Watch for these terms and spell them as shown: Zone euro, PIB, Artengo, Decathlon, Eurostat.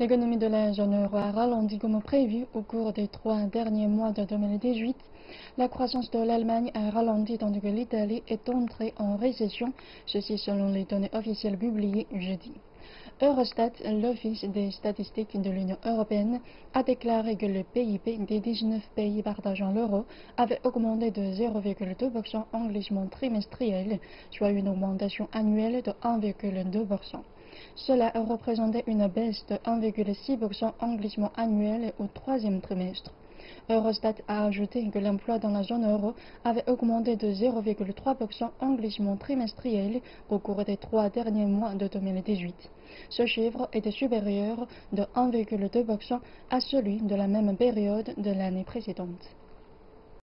L'économie de la zone euro a ralenti comme prévu au cours des 3 derniers mois de 2018. La croissance de l'Allemagne a ralenti tandis que l'Italie est entrée en récession, ceci selon les données officielles publiées jeudi. Eurostat, l'Office des statistiques de l'Union européenne, a déclaré que le PIB des 19 pays partageant l'euro avait augmenté de 0,2% en glissement trimestriel, soit une augmentation annuelle de 1,2%. Cela représentait une baisse de 1,6% en glissement annuel au troisième trimestre. Eurostat a ajouté que l'emploi dans la zone euro avait augmenté de 0,3% en glissement trimestriel au cours des 3 derniers mois de 2018. Ce chiffre était supérieur de 1,2% à celui de la même période de l'année précédente.